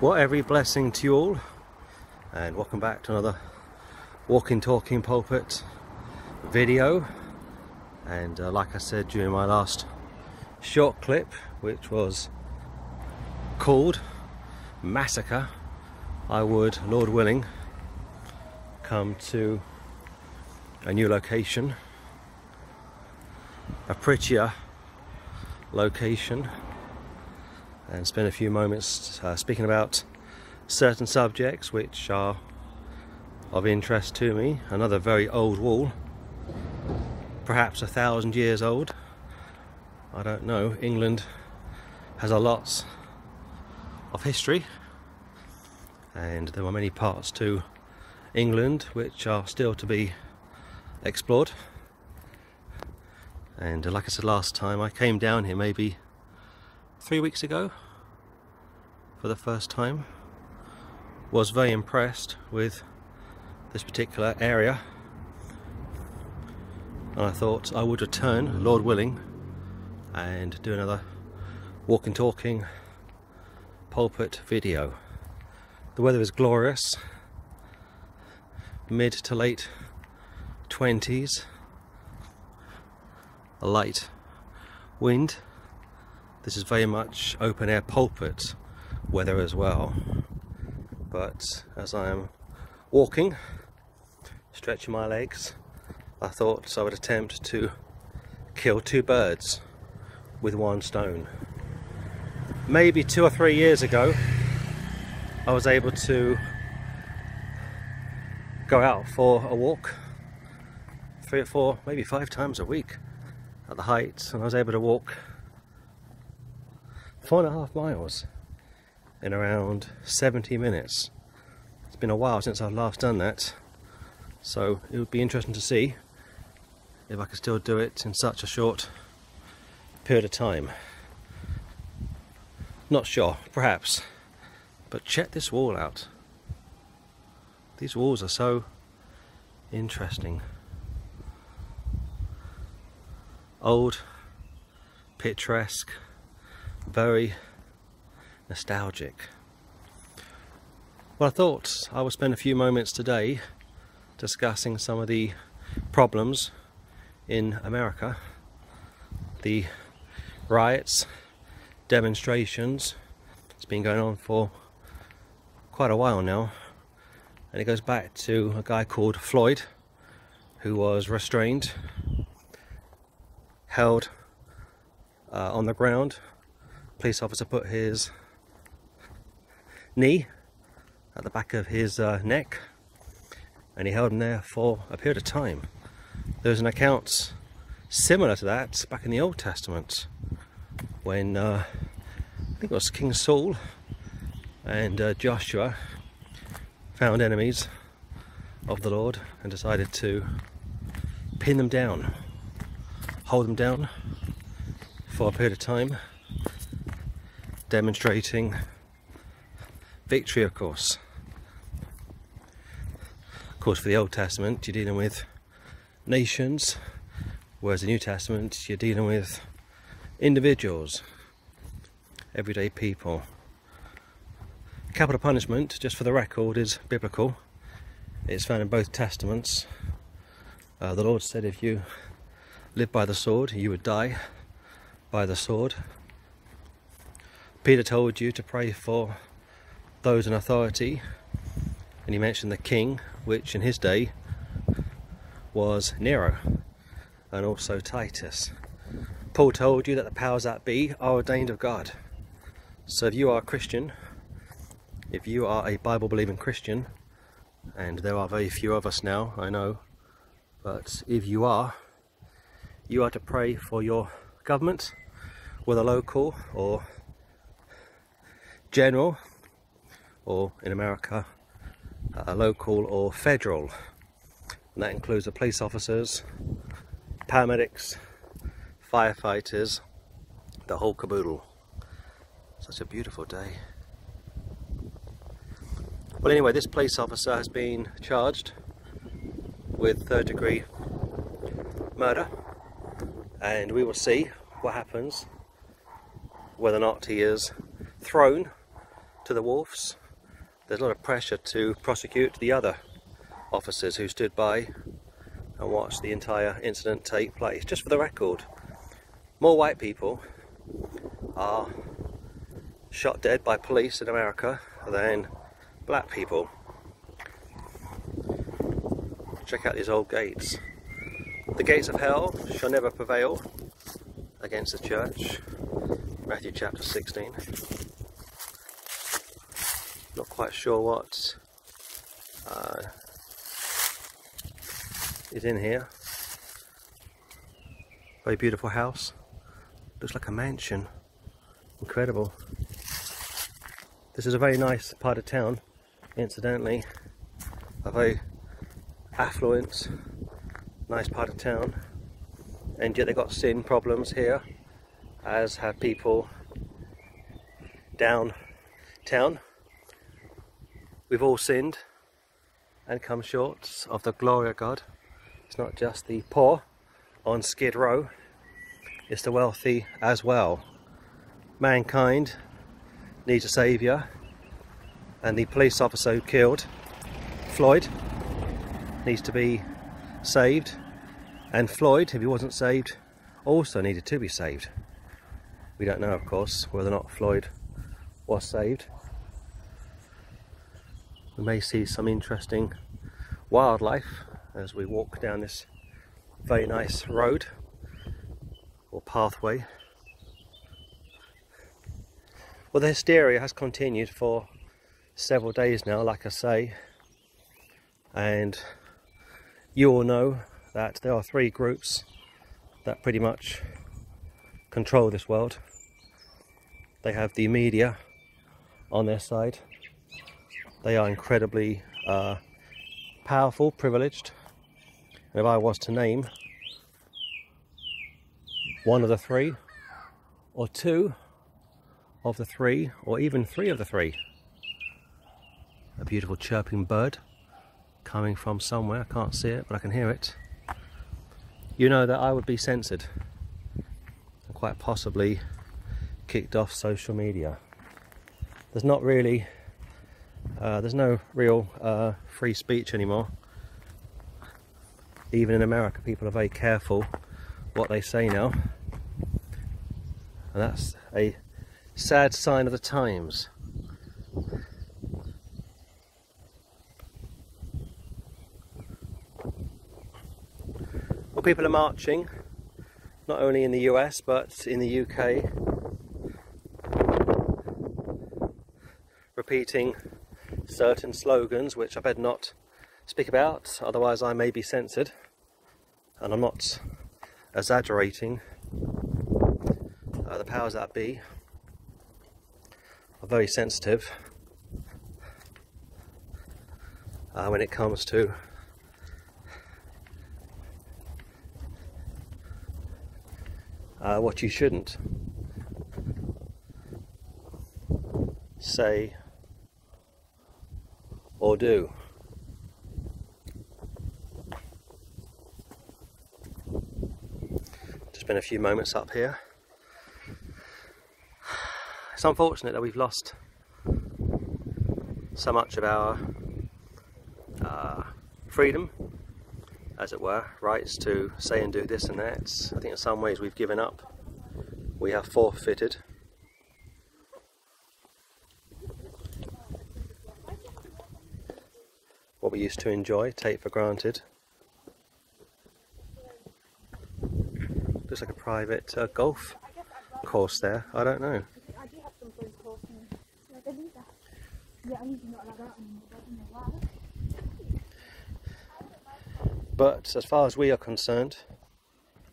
Well, every blessing to you all, and welcome back to another Walking Talking Pulpit video. And like I said during my last short clip, which was called Massacre, I would, Lord willing, come to a new location, a prettier location, and spend a few moments speaking about certain subjects which are of interest to me. Another very old wall, perhaps 1,000 years old, I don't know. England has a lot of history, and there are many parts to England which are still to be explored. And like I said last time, I came down here maybe 3 weeks ago for the first time. Was very impressed with this particular area, and I thought I would return, Lord willing, and do another Walking Talking Pulpit video. The weather is glorious, mid to late 20s, a light wind. This is very much open air pulpit weather as well. But as I am walking, stretching my legs, I thought I would attempt to kill two birds with one stone. Maybe 2 or 3 years ago, I was able to go out for a walk 3 or 4, maybe 5 times a week at the Heights, and I was able to walk 4.5 miles in around 70 minutes. It's been a while since I've last done that, so it would be interesting to see if I could still do it in such a short period of time. Not sure, perhaps, but check this wall out. These walls are so interesting. Old, picturesque, very nostalgic. Well, I thought I would spend a few moments today discussing some of the problems in America, the riots, demonstrations. It's been going on for quite a while now, and it goes back to a guy called Floyd, who was restrained, held on the ground. Police officer put his knee at the back of his neck, and he held him there for a period of time. There's an account similar to that back in the Old Testament when I think it was King Saul and Joshua found enemies of the Lord and decided to pin them down, hold them down for a period of time, demonstrating victory, of course. Of course, for the Old Testament you're dealing with nations, whereas the New Testament you're dealing with individuals, everyday people. Capital punishment, just for the record, is biblical. It's found in both Testaments. The Lord said if you lived by the sword, you would die by the sword. Peter told you to pray for those in authority, and he mentioned the king, which in his day was Nero, and also Titus. Paul told you that the powers that be are ordained of God. So if you are a Christian, if you are a Bible-believing Christian, and there are very few of us now, I know, but if you are, you are to pray for your government, whether local or general, or in America, local or federal, and that includes the police officers, paramedics, firefighters, the whole caboodle. Such a beautiful day. Well, anyway, this police officer has been charged with third-degree murder, and we will see what happens, whether or not he is thrown to the wolves, there's a lot of pressure to prosecute the other officers who stood by and watched the entire incident take place. Just for the record, more white people are shot dead by police in America than black people. Check out these old gates. The gates of hell shall never prevail against the church. Matthew chapter 16. Not quite sure what is in here. Very beautiful house. Looks like a mansion. Incredible. This is a very nice part of town, incidentally. A very affluent, nice part of town. And yet they've got sin problems here, as have people downtown. We've all sinned and come short of the glory of God. It's not just the poor on Skid Row, it's the wealthy as well. Mankind needs a saviour, and the police officer who killed Floyd needs to be saved, and Floyd, if he wasn't saved, also needed to be saved. We don't know, of course, whether or not Floyd was saved. We may see some interesting wildlife as we walk down this very nice road or pathway. Well, the hysteria has continued for several days now, like I say, and you all know that there are three groups that pretty much control this world. They have the media on their side. They are incredibly powerful, privileged, and if I was to name one of the three, or two of the three, or even three of the three, a beautiful chirping bird coming from somewhere, I can't see it but I can hear it, you know that I would be censored and quite possibly kicked off social media. There's not really there's no real free speech anymore. Even in America, people are very careful what they say now, and that's a sad sign of the times. Well, people are marching, not only in the US but in the UK, repeating certain slogans which I better not speak about, otherwise I may be censored. And I'm not exaggerating. The powers that be are very sensitive when it comes to what you shouldn't say or do. Just been a few moments up here. It's unfortunate that we've lost so much of our freedom, as it were, rights to say and do this and that. I think in some ways we've given up, we have forfeited. What we used to enjoy, take for granted. Looks like a private golf course there. I don't know. But as far as we are concerned,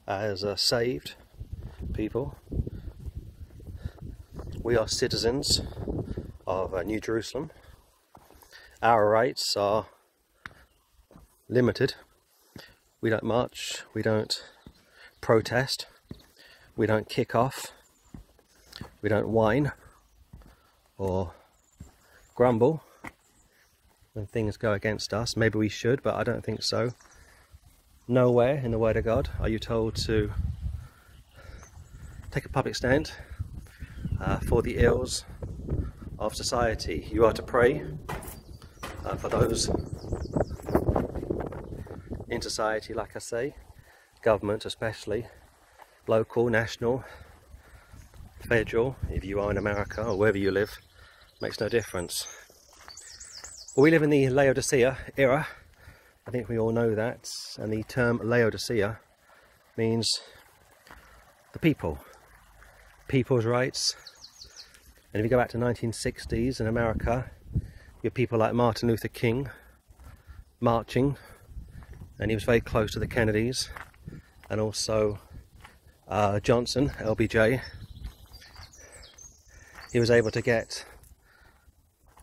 as saved people, we are citizens of New Jerusalem. Our rights are limited. We don't march, we don't protest, we don't kick off, we don't whine or grumble when things go against us. Maybe we should, but I don't think so. Nowhere in the Word of God are you told to take a public stand for the ills of society. You are to pray for those in society, like I say, government especially, local, national, federal, if you are in America or wherever you live, makes no difference. Well, we live in the Laodicea era, I think we all know that, and the term Laodicea means the people, people's rights. And if you go back to 1960s in America, you have people like Martin Luther King marching, and he was very close to the Kennedys, and also Johnson, L.B.J. He was able to get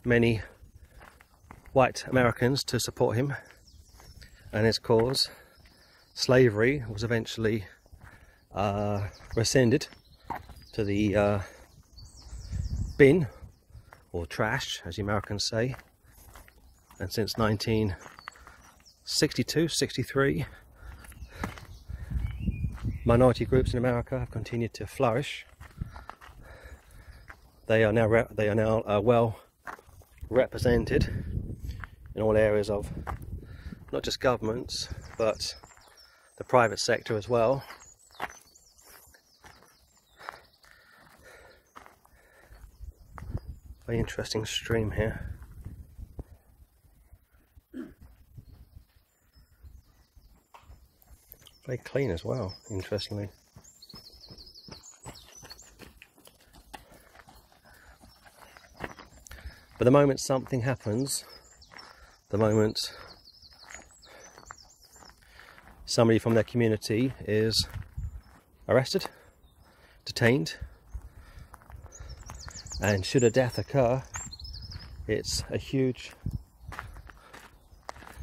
many white Americans to support him and his cause. Slavery was eventually rescinded to the bin, or trash as the Americans say, and since 1962-63 minority groups in America have continued to flourish. They are now well represented in all areas of not just governments but the private sector as well. Very interesting stream here. Very clean as well, interestingly. But the moment something happens, the moment somebody from their community is arrested, detained, and should a death occur, it's a huge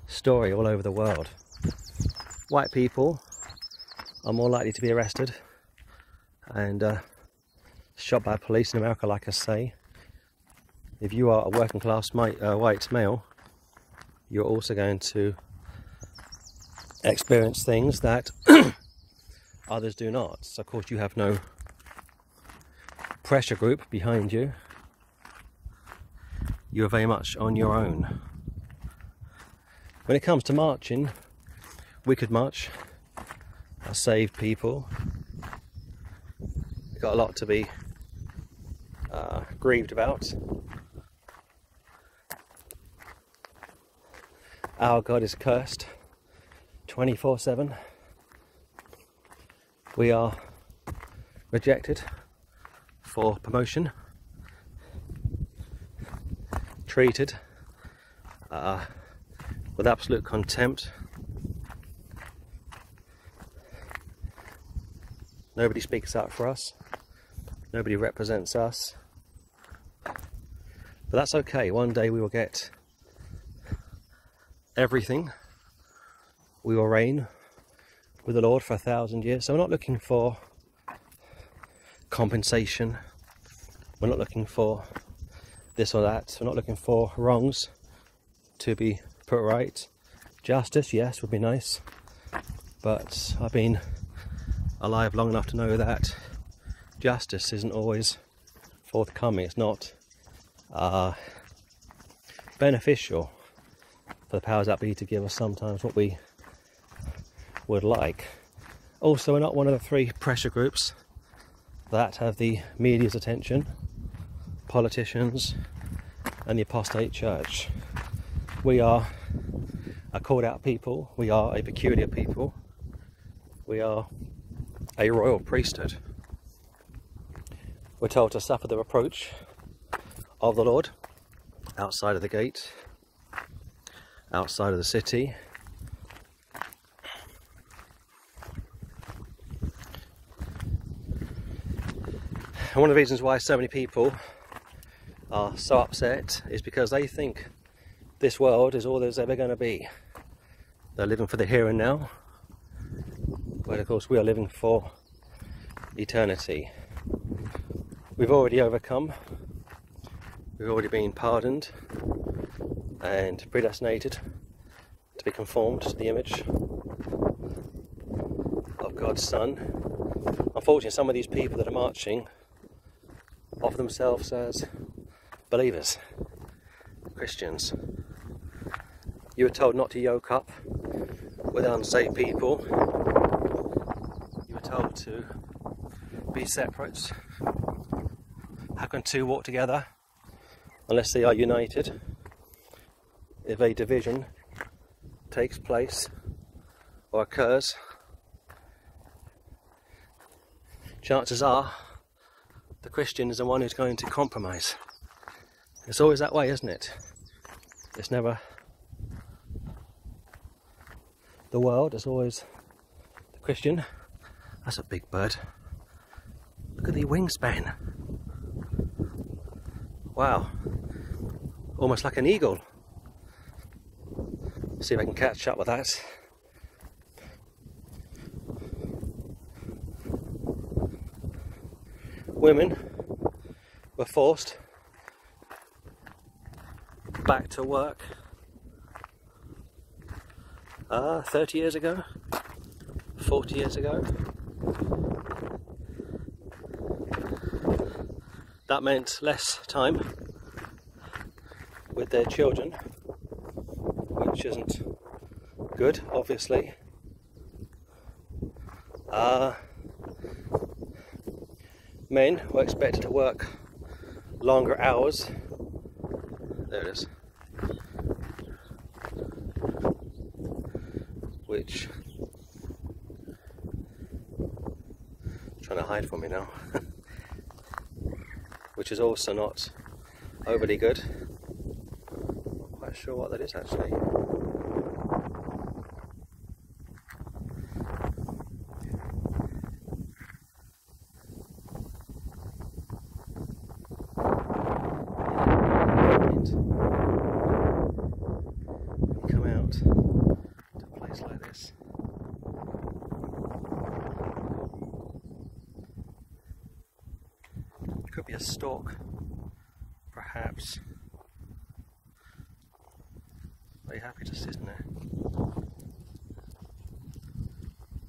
story all over the world. White people are more likely to be arrested and shot by police in America, like I say. If you are a working class white male, you're also going to experience things that others do not. So of course you have no pressure group behind you. You are very much on your own. When it comes to marching, we could march, save people. We've got a lot to be grieved about. Our God is cursed 24/7. We are rejected for promotion, treated with absolute contempt. Nobody speaks out for us, nobody represents us, but that's okay. One day we will get everything. We will reign with the Lord for 1,000 years. So we're not looking for compensation, we're not looking for this or that, we're not looking for wrongs to be put right. Justice, yes, would be nice, but I've been alive long enough to know that justice isn't always forthcoming. It's not beneficial for the powers that be to give us sometimes what we would like. Also, we're not one of the three pressure groups that have the media's attention, politicians and the apostate church. We are a called out people, we are a peculiar people, we are a royal priesthood. We're told to suffer the reproach of the Lord outside of the gate, outside of the city. And one of the reasons why so many people are so upset is because they think this world is all there's ever going to be. They're living for the here and now, but of course we are living for eternity. We've already overcome, we've already been pardoned and predestinated to be conformed to the image of God's Son. Unfortunately, some of these people that are marching offer themselves as believers, Christians. You were told not to yoke up with unsaved people. You were told to be separate. How can two walk together unless they are united? If a division takes place or occurs, chances are the Christian is the one who's going to compromise. It's always that way, isn't it? It's never the world, it's always the Christian. That's a big bird. Look at the wingspan. Wow. Almost like an eagle. See if I can catch up with that. Women were forced back to work 30 years ago, 40 years ago. That meant less time with their children, which isn't good, obviously. Men were expected to work longer hours. There it is. Which, trying to hide from me now. Which is also not overly good. Not quite sure what that is actually.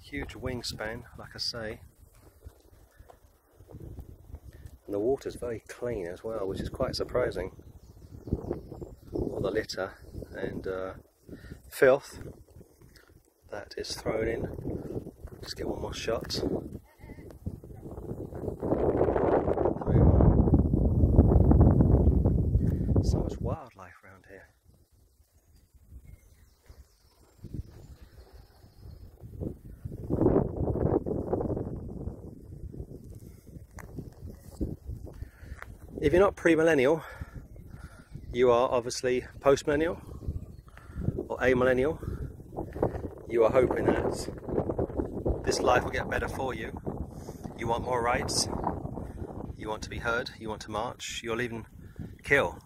Huge wingspan, like I say, and the water's very clean as well, which is quite surprising. All the litter and filth that is thrown in. Just get one more shot. So much wildlife around here. If you're not pre-millennial, you are obviously post-millennial or amillennial. You are hoping that this life will get better for you. You want more rights, you want to be heard, you want to march, you'll even kill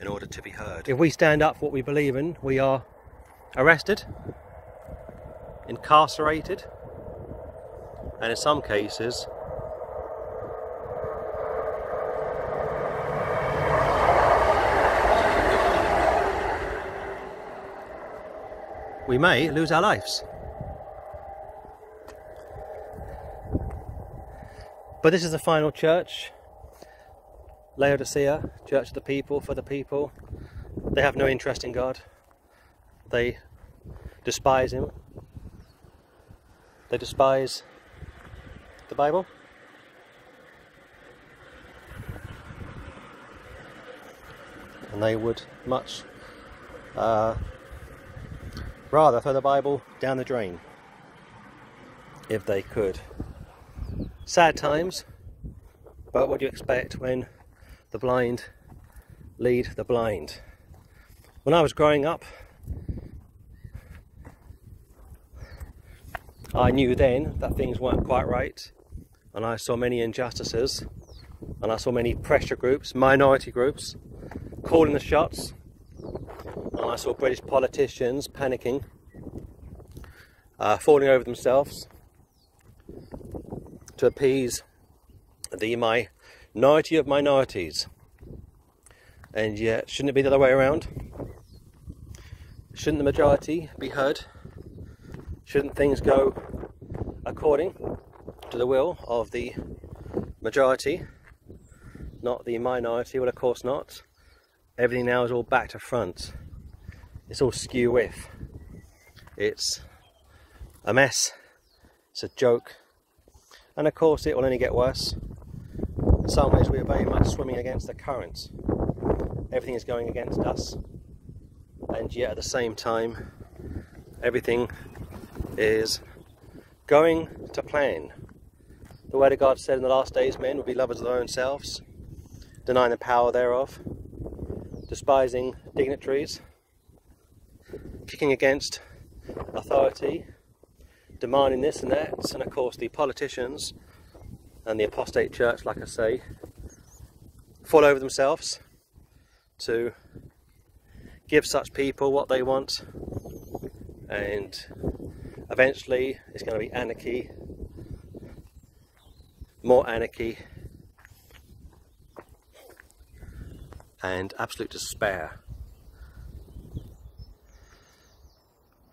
in order to be heard. If we stand up for what we believe in, we are arrested, incarcerated, and in some cases we may lose our lives. But this is the final church. Laodicea, church of the people, for the people. They have no interest in God. They despise him. They despise the Bible. And they would much rather throw the Bible down the drain if they could. Sad times, but what do you expect when the blind lead the blind? When I was growing up, I knew then that things weren't quite right, and I saw many injustices, and I saw many pressure groups, minority groups, calling the shots. And I saw British politicians panicking, falling over themselves to appease the minority of minorities. And yet, shouldn't it be the other way around? Shouldn't the majority be heard? Shouldn't things go according to the will of the majority? not the minority. Well, of course not. Everything now is all back to front. It's all skew with. It's a mess. It's a joke. And of course it will only get worse. In some ways we are very much swimming against the current. Everything is going against us. And yet at the same time, everything is going to plan. The Word of God said in the last days men will be lovers of their own selves, denying the power thereof, despising dignitaries, kicking against authority, demanding this and that, and of course the politicians and the apostate church, like I say, fall over themselves to give such people what they want, and eventually it's going to be anarchy, more anarchy, and absolute despair.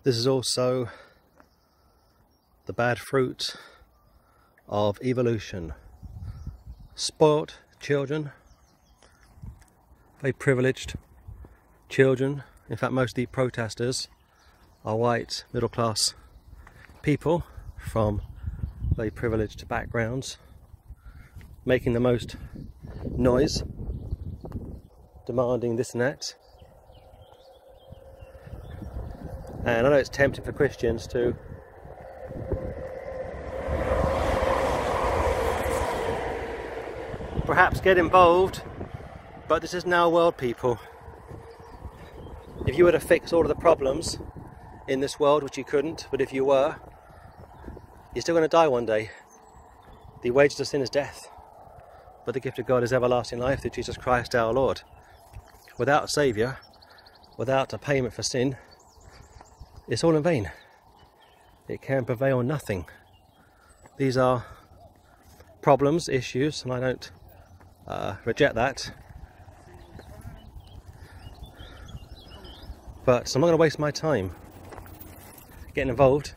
This is also the bad fruit of evolution. Spoilt children, very privileged children. In fact, most of the protesters are white middle class people from very privileged backgrounds, making the most noise, demanding this and that. And I know it's tempting for Christians to perhaps get involved, but this is now world, people. If you were to fix all of the problems in this world, which you couldn't, but if you were, you're still going to die one day. The wages of sin is death, but the gift of God is everlasting life through Jesus Christ our Lord. Without a saviour, without a payment for sin, it's all in vain. It can prevail nothing. These are problems, issues, and I don't reject that. But I'm not going to waste my time getting involved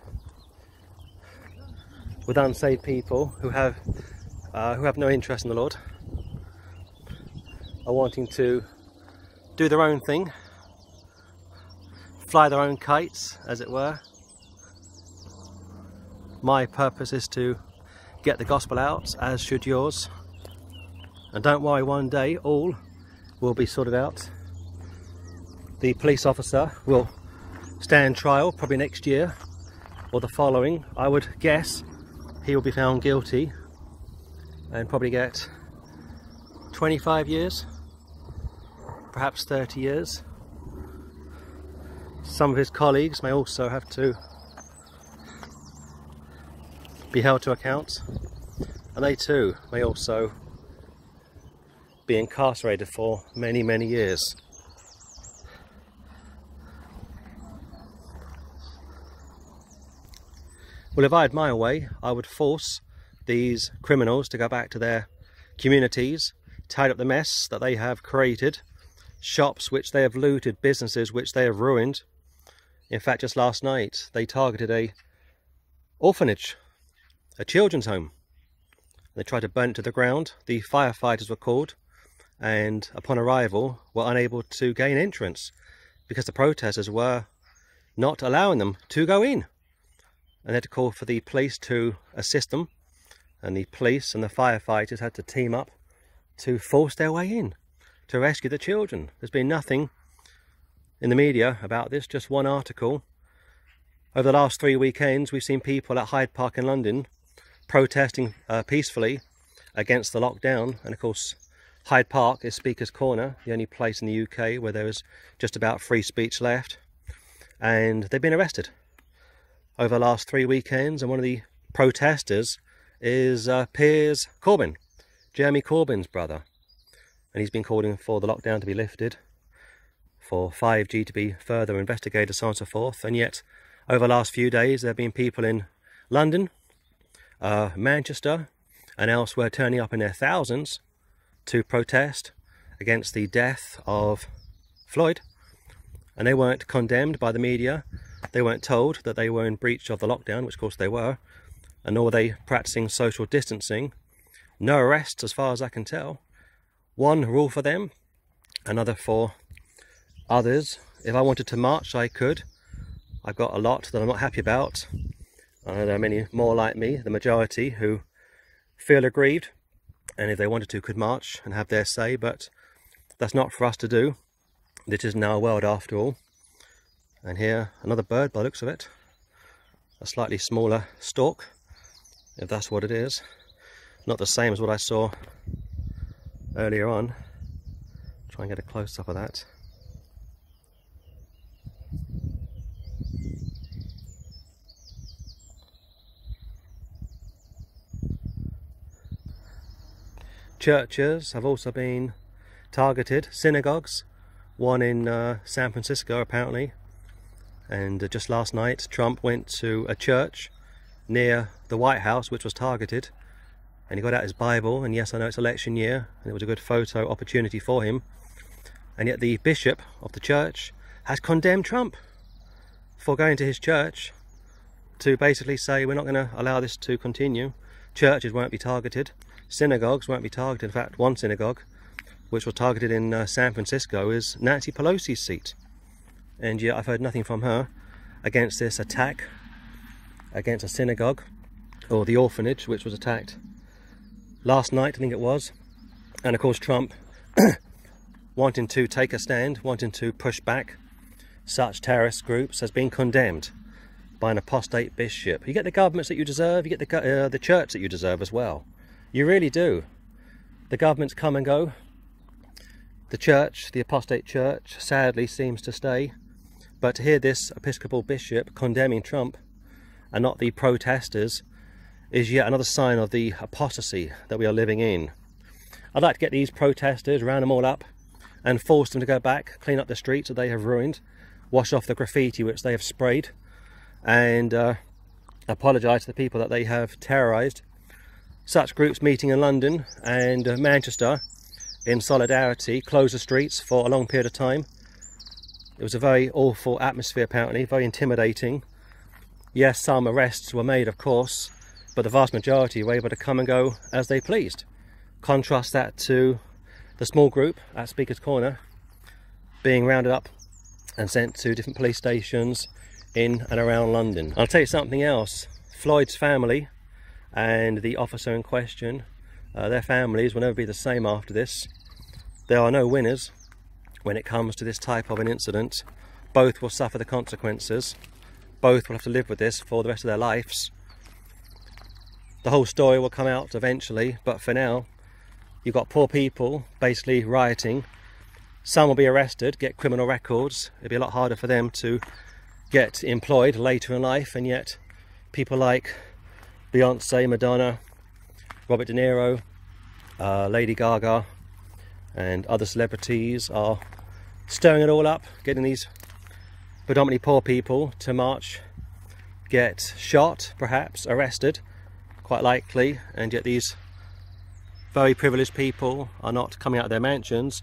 with unsaved people who have no interest in the Lord, are wanting to do their own thing, fly their own kites, as it were. My purpose is to get the gospel out, as should yours. And don't worry, one day all will be sorted out. The police officer will stand trial probably next year or the following. I would guess he will be found guilty and probably get 25 years, perhaps 30 years. Some of his colleagues may also have to be held to account, and they too may also be incarcerated for many, many years. Well, if I had my way, I would force these criminals to go back to their communities, tidy up the mess that they have created, shops which they have looted, businesses which they have ruined. In fact, just last night, they targeted an orphanage, a children's home. They tried to burn it to the ground. The firefighters were called, and upon arrival were unable to gain entrance because the protesters were not allowing them to go in. And they had to call for the police to assist them, and the police and the firefighters had to team up to force their way in to rescue the children. There's been nothing in the media about this, just one article. Over the last 3 weekends, we've seen people at Hyde Park in London protesting peacefully against the lockdown. And of course, Hyde Park is Speaker's Corner, the only place in the UK where there is just about free speech left. And they've been arrested over the last 3 weekends. And one of the protesters is Piers Corbyn, Jeremy Corbyn's brother. And he's been calling for the lockdown to be lifted, for 5G to be further investigated, so on and so forth. And yet, over the last few days, there have been people in London, Manchester and elsewhere turning up in their thousands to protest against the death of Floyd, and they weren't condemned by the media. They weren't told that they were in breach of the lockdown, which of course they were, and nor were they practicing social distancing. No arrests as far as I can tell. one rule for them, another for others. If I wanted to march, I could. I've got a lot that I'm not happy about. I know there are many more like me, the majority, who feel aggrieved, and if they wanted to, could march and have their say, but that's not for us to do. This isn't our world after all. And here, another bird by the looks of it. A slightly smaller stalk, if that's what it is. Not the same as what I saw earlier on. Try and get a close-up of that. Churches have also been targeted. Synagogues, one in San Francisco apparently, and just last night Trump went to a church near the White House which was targeted, and he got out his Bible, and yes, I know it's election year and it was a good photo opportunity for him, and yet the bishop of the church has condemned Trump for going to his church to basically say we're not going to allow this to continue. Churches won't be targeted, synagogues won't be targeted. In fact, one synagogue which was targeted in San Francisco is Nancy Pelosi's seat, and yet I've heard nothing from her against this attack against a synagogue, or the orphanage which was attacked last night, I think it was. And of course Trump wanting to take a stand, wanting to push back such terrorist groups, has been condemned by an apostate bishop. You get the governments that you deserve, you get the church that you deserve as well. You really do. The governments come and go. The church, the apostate church, sadly seems to stay. But to hear this Episcopal bishop condemning Trump and not the protesters is yet another sign of the apostasy that we are living in. I'd like to get these protesters, round them all up and force them to go back, clean up the streets that they have ruined, wash off the graffiti which they have sprayed, and apologise to the people that they have terrorised. Such groups meeting in London and Manchester in solidarity, closed the streets for a long period of time. It was a very awful atmosphere apparently, very intimidating. Yes, some arrests were made of course, but the vast majority were able to come and go as they pleased. Contrast that to the small group at Speaker's Corner being rounded up and sent to different police stations in and around London. I'll tell you something else, Floyd's family and the officer in question, their families will never be the same after this. There are no winners when it comes to this type of an incident. Both will suffer the consequences, both will have to live with this for the rest of their lives. The whole story will come out eventually, but for now you've got poor people basically rioting. Some will be arrested, get criminal records, it'll be a lot harder for them to get employed later in life, and yet people like Beyonce, Madonna, Robert De Niro, Lady Gaga and other celebrities are stirring it all up, getting these predominantly poor people to march, get shot, perhaps arrested, quite likely, and yet these very privileged people are not coming out of their mansions,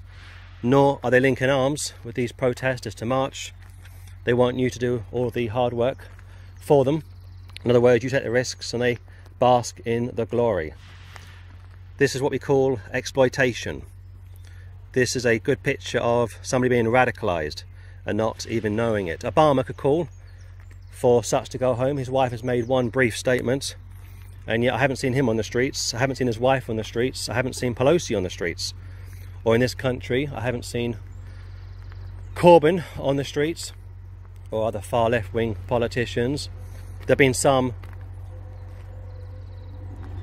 nor are they linking arms with these protesters to march. They want you to do all the hard work for them. In other words, you take the risks and they bask in the glory. This is what we call exploitation. This is a good picture of somebody being radicalized and not even knowing it. Obama could call for such to go home. His wife has made one brief statement, and yet I haven't seen him on the streets. I haven't seen his wife on the streets. I haven't seen Pelosi on the streets. Or in this country, I haven't seen Corbyn on the streets or other far left-wing politicians. There have been some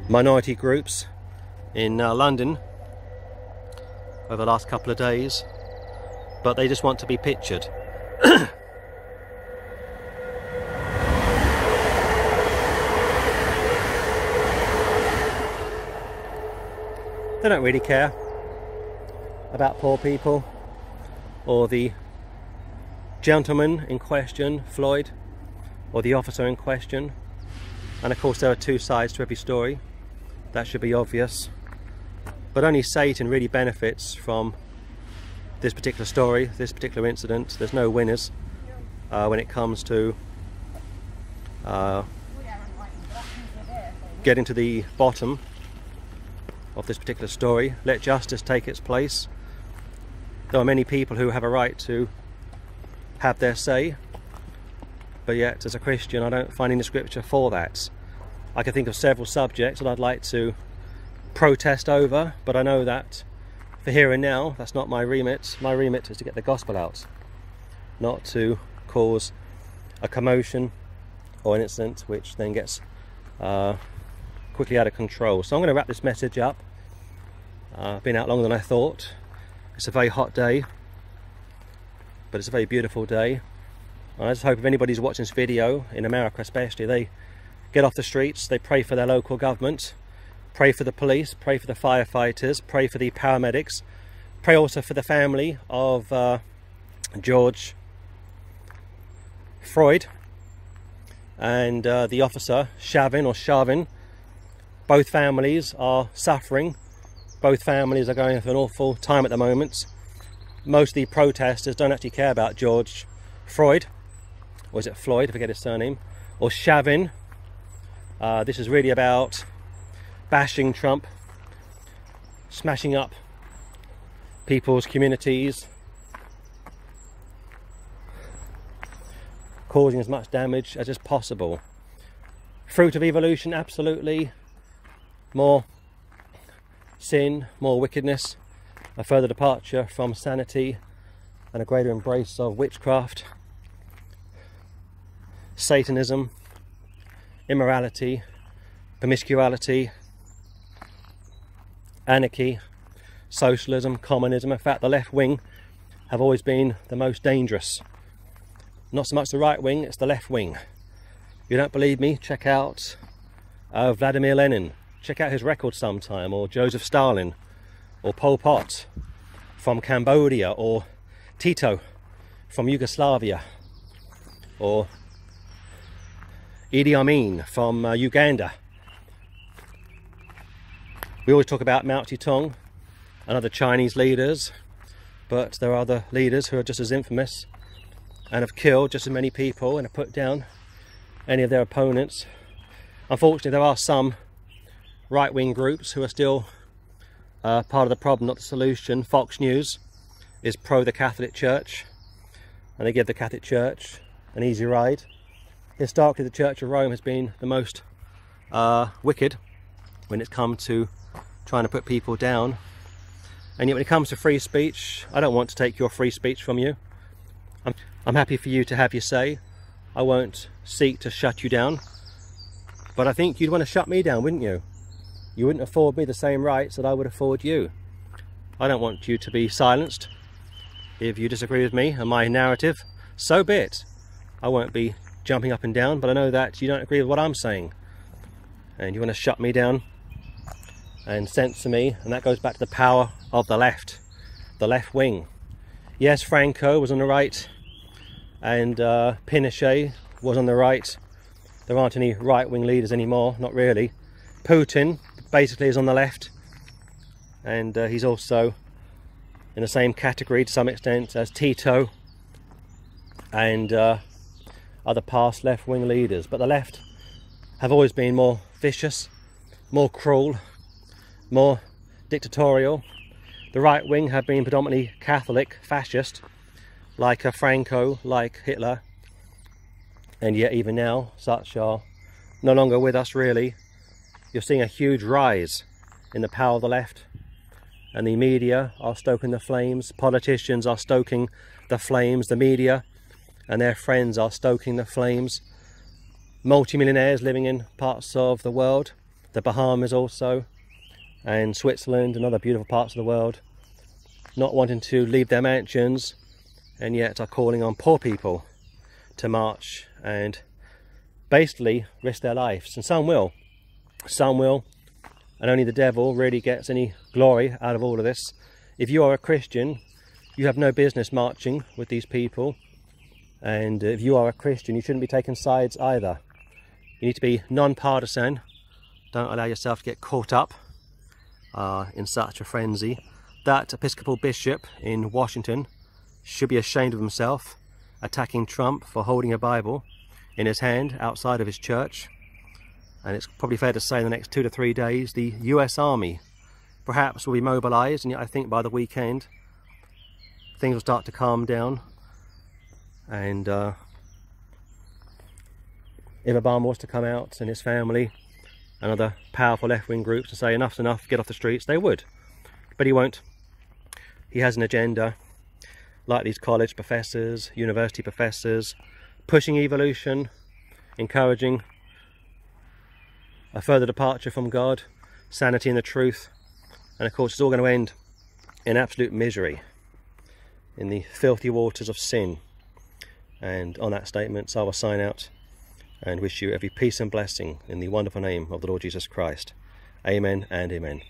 minority groups in London over the last couple of days, but they just want to be pictured. They don't really care about poor people or the gentleman in question, Floyd, or the officer in question. And of course there are two sides to every story, that should be obvious, but only Satan really benefits from this particular story, this particular incident. There's no winners when it comes to getting to the bottom of this particular story. Let justice take its place. There are many people who have a right to have their say, but yet as a Christian I don't find any scripture for that. I can think of several subjects that I'd like to protest over, but I know that for here and now that's not my remit. My remit is to get the gospel out, not to cause a commotion or an incident which then gets quickly out of control. So I'm going to wrap this message up. I've been out longer than I thought. It's a very hot day, but it's a very beautiful day. And I just hope if anybody's watching this video, in America especially, they get off the streets, they pray for their local government, pray for the police, pray for the firefighters, pray for the paramedics, pray also for the family of George Floyd and the officer Chauvin. Both families are suffering. Both families are going through an awful time at the moment. Most of the protesters don't actually care about George Floyd, or is it Floyd, I forget his surname, or Chauvin. This is really about bashing Trump, smashing up people's communities, causing as much damage as is possible. Fruit of evolution, absolutely. More sin, more wickedness, a further departure from sanity, and a greater embrace of witchcraft, Satanism, immorality, promiscuity, anarchy, socialism, communism. In fact, the left wing have always been the most dangerous. Not so much the right wing, it's the left wing. If you don't believe me, check out Vladimir Lenin. Check out his record sometime, or Joseph Stalin, or Pol Pot from Cambodia, or Tito from Yugoslavia, or Idi Amin from Uganda. We always talk about Mao Zedong and other Chinese leaders, but there are other leaders who are just as infamous and have killed just as many people and have put down any of their opponents. Unfortunately, there are some right-wing groups who are still part of the problem, not the solution. Fox News is pro the Catholic Church, and they give the Catholic Church an easy ride. Historically, the Church of Rome has been the most wicked when it's come to trying to put people down. And yet when it comes to free speech, I don't want to take your free speech from you. I'm happy for you to have your say. I won't seek to shut you down, but I think you'd want to shut me down, wouldn't you? You wouldn't afford me the same rights that I would afford you. I don't want you to be silenced. If you disagree with me and my narrative, so be it. I won't be jumping up and down, but I know that you don't agree with what I'm saying. And you want to shut me down and censor me, and that goes back to the power of the left wing. Yes, Franco was on the right, and Pinochet was on the right. There aren't any right-wing leaders anymore, not really. Putin basically is on the left, and he's also in the same category to some extent as Tito and other past left-wing leaders. But the left have always been more vicious, more cruel, more dictatorial. The right wing have been predominantly Catholic, fascist, like Franco, like Hitler, and yet even now such are no longer with us really. You're seeing a huge rise in the power of the left, and the media are stoking the flames, politicians are stoking the flames, the media and their friends are stoking the flames. Multi-millionaires living in parts of the world, the Bahamas also, and Switzerland and other beautiful parts of the world, not wanting to leave their mansions, and yet are calling on poor people to march and basically risk their lives. And some will. Some will, and only the devil really gets any glory out of all of this. If you are a Christian, you have no business marching with these people, and if you are a Christian, you shouldn't be taking sides either. You need to be non-partisan. Don't allow yourself to get caught up in such a frenzy. That Episcopal Bishop in Washington should be ashamed of himself, attacking Trump for holding a Bible in his hand outside of his church. And it's probably fair to say in the next 2 to 3 days, the US Army perhaps will be mobilised, and yet I think by the weekend things will start to calm down, and if Obama was to come out and his family and other powerful left-wing groups to say enough's enough, get off the streets, they would. But he won't. He has an agenda, like these college professors, university professors, pushing evolution, encouraging a further departure from God, sanity and the truth. And of course it's all going to end in absolute misery, in the filthy waters of sin. And on that statement, so I will sign out and wish you every peace and blessing in the wonderful name of the Lord Jesus Christ. Amen and amen.